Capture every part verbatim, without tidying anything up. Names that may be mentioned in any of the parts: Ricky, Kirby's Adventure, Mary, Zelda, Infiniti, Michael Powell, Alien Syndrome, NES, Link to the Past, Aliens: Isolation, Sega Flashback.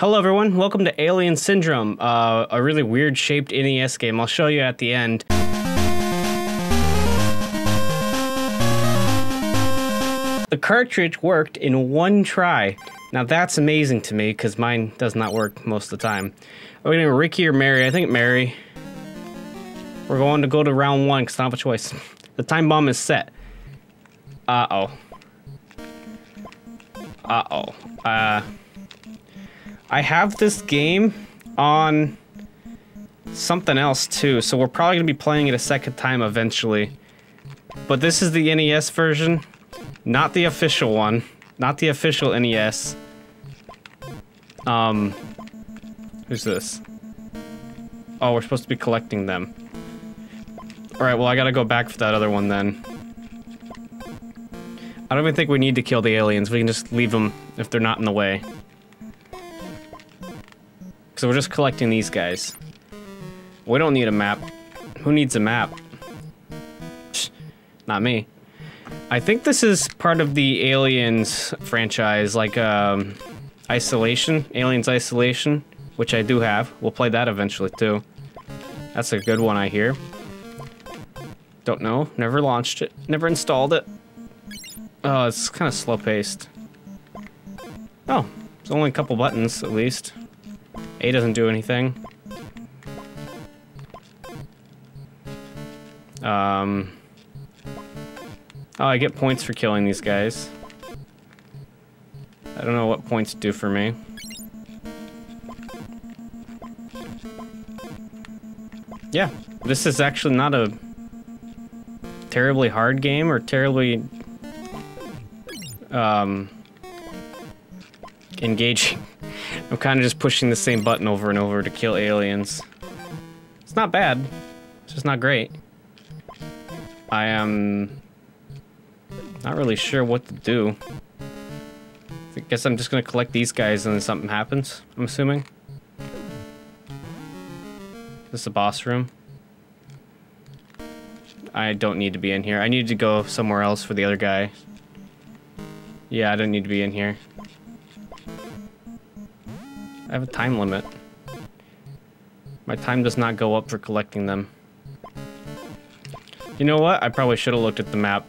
Hello everyone, welcome to Alien Syndrome, uh, a really weird shaped N E S game. I'll show you at the end. The cartridge worked in one try. Now that's amazing to me, because mine does not work most of the time. Are we doing Ricky or Mary? I think Mary. We're going to go to round one, because I don't have a choice. The time bomb is set. Uh-oh. Uh-oh. Uh... I have this game on something else too, so we're probably gonna be playing it a second time eventually. But this is the N E S version, not the official one, not the official N E S. Um, who's this? Oh, we're supposed to be collecting them. All right, well, I gotta go back for that other one then. I don't even think we need to kill the aliens. We can just leave them if they're not in the way. So we're just collecting these guys. We don't need a map. Who needs a map? Psh, not me. I think this is part of the Aliens franchise, like um, Isolation, Aliens Isolation, which I do have. We'll play that eventually too. That's a good one, I hear. Don't know. Never launched it. Never installed it. Oh, it's kind of slow paced. Oh, it's only a couple buttons at least. A doesn't do anything. Um, oh, I get points for killing these guys. I don't know what points do for me. Yeah, this is actually not a terribly hard game or terribly um, engaging. I'm kind of just pushing the same button over and over to kill aliens. It's not bad. It's just not great. I am not really sure what to do. I guess I'm just going to collect these guys and then something happens, I'm assuming. This is a boss room. I don't need to be in here. I need to go somewhere else for the other guy. Yeah, I don't need to be in here. I have a time limit. My time does not go up for collecting them. You know what? I probably should have looked at the map.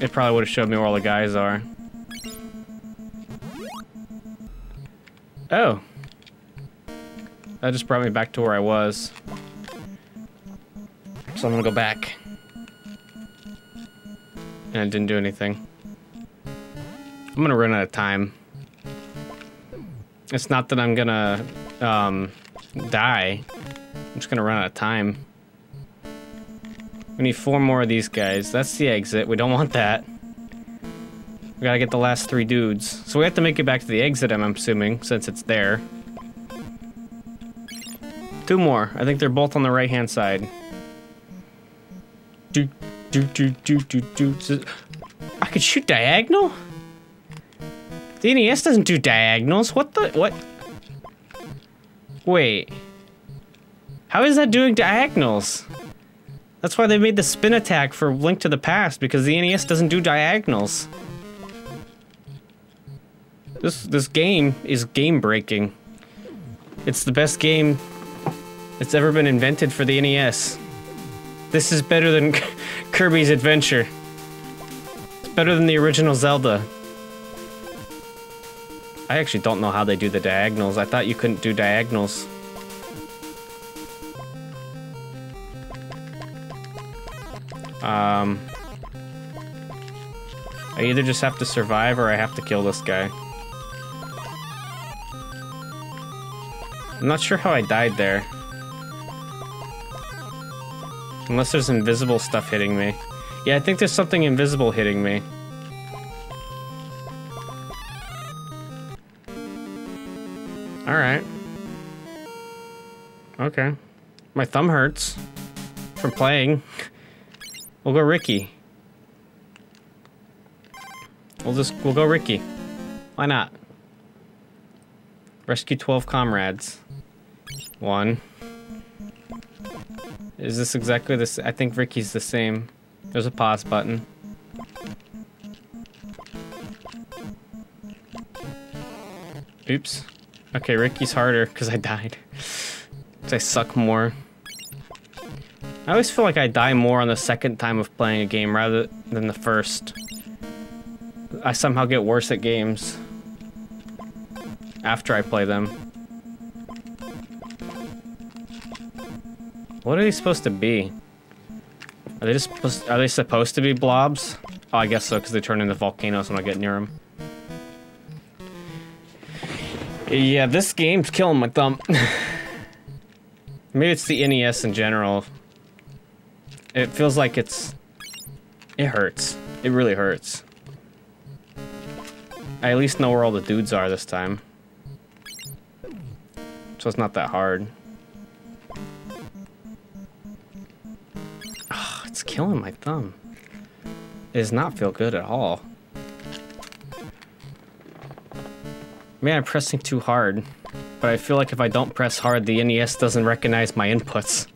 It probably would have showed me where all the guys are. Oh. That just brought me back to where I was. So I'm gonna go back. And it didn't do anything. I'm gonna run out of time. It's not that I'm gonna um, die. I'm just gonna run out of time. We need four more of these guys. That's the exit. We don't want that. We gotta get the last three dudes. So we have to make it back to the exit, I'm assuming, since it's there. Two more. I think they're both on the right-hand side. Do, do, do, do, do, do. I could shoot diagonal? The N E S doesn't do diagonals. What the? What? Wait. How is that doing diagonals? That's why they made the spin attack for Link to the Past, because the N E S doesn't do diagonals. This this game is game breaking. It's the best game that's ever been invented for the N E S. This is better than Kirby's Adventure. It's better than the original Zelda. I actually don't know how they do the diagonals. I thought you couldn't do diagonals. Um, I either just have to survive or I have to kill this guy. I'm not sure how I died there. Unless there's invisible stuff hitting me. Yeah, I think there's something invisible hitting me. All right. Okay. My thumb hurts from playing. We'll go Ricky. We'll just, we'll go Ricky. Why not? Rescue twelve comrades. One. Is this exactly the same? I think Ricky's the same. There's a pause button. Oops. Okay, Ricky's harder because I died. Because I suck more. I always feel like I die more on the second time of playing a game rather than the first. I somehow get worse at games after I play them. What are they supposed to be? Are they just supposed, are they supposed to be blobs? Oh, I guess so, because they turn into volcanoes when I get near them. Yeah, this game's killing my thumb. Maybe it's the N E S in general. It feels like it's... It hurts. It really hurts. I at least know where all the dudes are this time. So it's not that hard. Oh, it's killing my thumb. It does not feel good at all. Man, I'm pressing too hard, but I feel like if I don't press hard, the N E S doesn't recognize my inputs.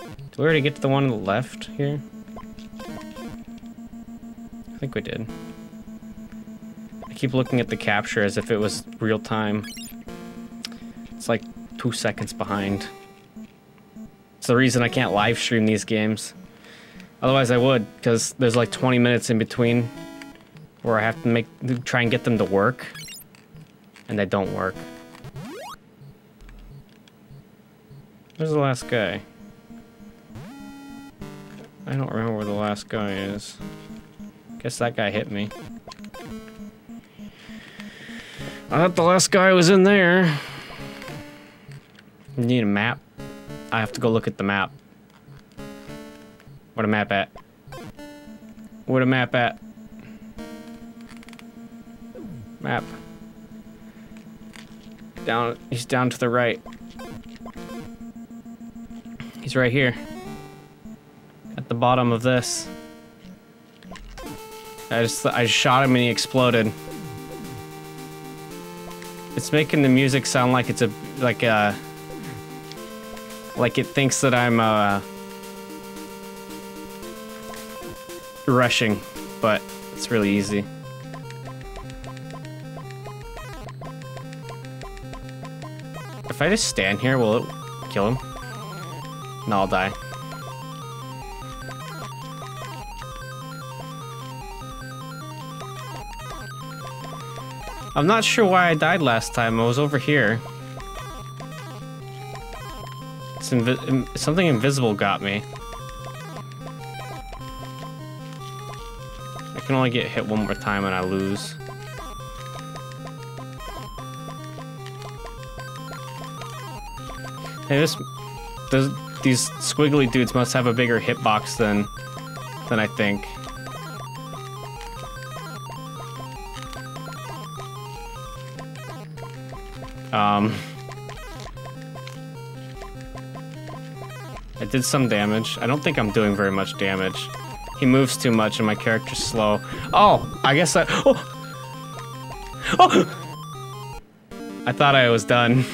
Did we already get to the one on the left here? I think we did. I keep looking at the capture as if it was real time. It's like two seconds behind. It's the reason I can't live stream these games. Otherwise I would, because there's like twenty minutes in between where I have to make try and get them to work. And they don't work. Where's the last guy? I don't remember where the last guy is. Guess that guy hit me. I thought the last guy was in there. You need a map? I have to go look at the map. What a map at? What a map at? Map. Down, he's down to the right. He's right here. At the bottom of this. I just I shot him and he exploded. It's making the music sound like it's a like a like it thinks that I'm uh rushing, but it's really easy. If I just stand here, will it kill him? No, I'll die. I'm not sure why I died last time. I was over here. It's invi- something invisible got me. I can only get hit one more time and I lose. Hey, this, this, these squiggly dudes must have a bigger hitbox than, than I think. Um, I did some damage. I don't think I'm doing very much damage. He moves too much and my character's slow. Oh, I guess I... Oh! Oh! I thought I was done.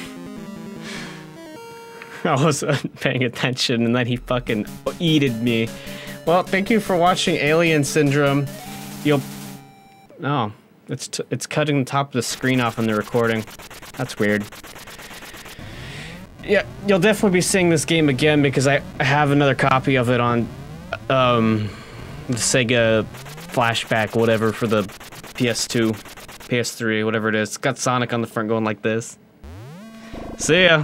I wasn't paying attention, and then he fucking eated me. Well, thank you for watching Alien Syndrome. You'll... Oh. It's, t it's cutting the top of the screen off on the recording. That's weird. Yeah, you'll definitely be seeing this game again because I, I have another copy of it on... Um... the Sega Flashback, whatever, for the P S two, P S three, whatever it is. It's got Sonic on the front going like this. See ya!